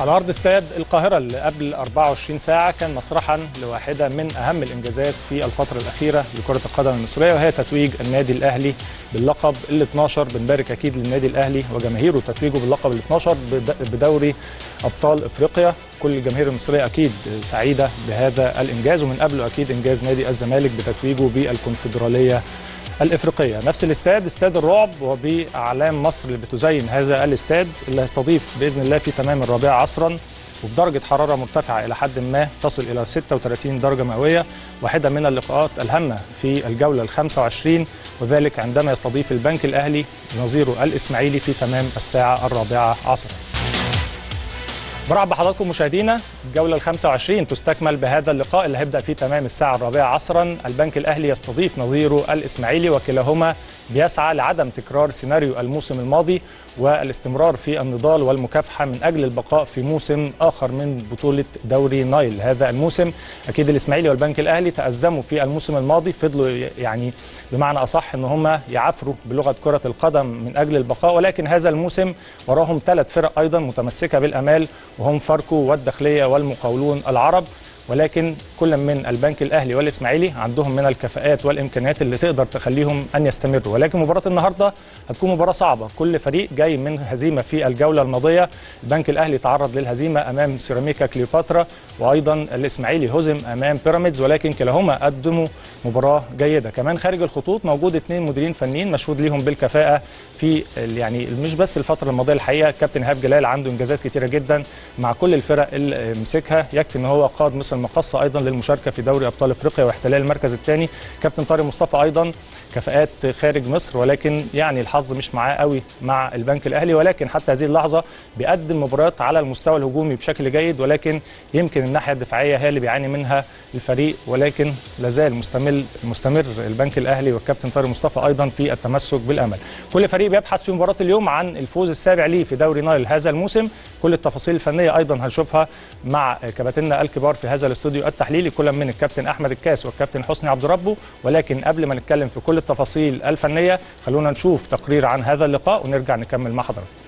على أرض استاد القاهرة اللي قبل 24 ساعة كان مسرحا لواحدة من أهم الإنجازات في الفترة الأخيرة لكرة القدم المصرية، وهي تتويج النادي الأهلي باللقب ال 12. بنبارك أكيد للنادي الأهلي وجماهيره تتويجه باللقب ال 12 بدوري أبطال أفريقيا. كل الجماهير المصرية أكيد سعيدة بهذا الإنجاز، ومن قبله أكيد إنجاز نادي الزمالك بتتويجه بالكونفدرالية الافريقيه. نفس الاستاد، استاد الرعب، وباعلام مصر اللي بتزين هذا الاستاد اللي هيستضيف باذن الله في تمام الرابعه عصرا، وفي درجه حراره مرتفعه الى حد ما تصل الى 36 درجه مئويه، واحده من اللقاءات الهامه في الجوله ال 25، وذلك عندما يستضيف البنك الاهلي نظيره الاسماعيلي في تمام الساعه الرابعه عصرا. برحب بحضراتكم مشاهدينا. الجولة ال25 تستكمل بهذا اللقاء اللي هيبدأ فيه تمام الساعة الرابعة عصرا. البنك الأهلي يستضيف نظيره الإسماعيلي، وكلاهما بيسعى لعدم تكرار سيناريو الموسم الماضي والاستمرار في النضال والمكافحة من أجل البقاء في موسم آخر من بطولة دوري نايل هذا الموسم. أكيد الإسماعيلي والبنك الأهلي تأزموا في الموسم الماضي، فضلوا يعني بمعنى أصح إن هم يعافروا بلغة كرة القدم من أجل البقاء، ولكن هذا الموسم وراهم ثلاث فرق أيضا متمسكة بالأمال، وهم فاركو والداخلية والمقاولون العرب. ولكن كل من البنك الأهلي والإسماعيلي عندهم من الكفاءات والإمكانيات اللي تقدر تخليهم أن يستمروا. ولكن مباراة النهاردة هتكون مباراة صعبة، كل فريق جاي من هزيمة في الجولة الماضية. البنك الأهلي تعرض للهزيمة أمام سيراميكا كليوباترا، وأيضا الإسماعيلي هزم أمام بيراميدز، ولكن كلاهما قدموا مباراة جيدة. كمان خارج الخطوط موجود اثنين مديرين فنيين مشهود ليهم بالكفاءة في يعني مش بس الفترة الماضية، الحقيقة كابتن ايهاب جلال عنده إنجازات كتيرة جدا مع كل الفرق اللي مسكها، يكفي إن هو قاد مصر المقاصة أيضا للمشاركة في دوري أبطال أفريقيا واحتلال المركز الثاني. كابتن طارق مصطفى أيضا كفاءات خارج مصر، ولكن يعني الحظ مش معاه قوي مع البنك الأهلي، ولكن حتى هذه اللحظة بيقدم مباريات على المستوى الهجومي بشكل جيد، ولكن يمكن الناحية الدفاعية هي اللي بيعاني منها الفريق. ولكن لازال مستمر البنك الأهلي والكابتن طارق مصطفى أيضا في التمسك بالأمل. كل فريق بيبحث في مباراة اليوم عن الفوز السابع ليه في دوري نايل هذا الموسم. كل التفاصيل الفنية أيضا هنشوفها مع كباتننا الكبار في هذا الاستوديو التحليلي، كل من الكابتن احمد الكاس والكابتن حسني عبد ربه. ولكن قبل ما نتكلم في كل التفاصيل الفنيه خلونا نشوف تقرير عن هذا اللقاء ونرجع نكمل مع حضراتكم.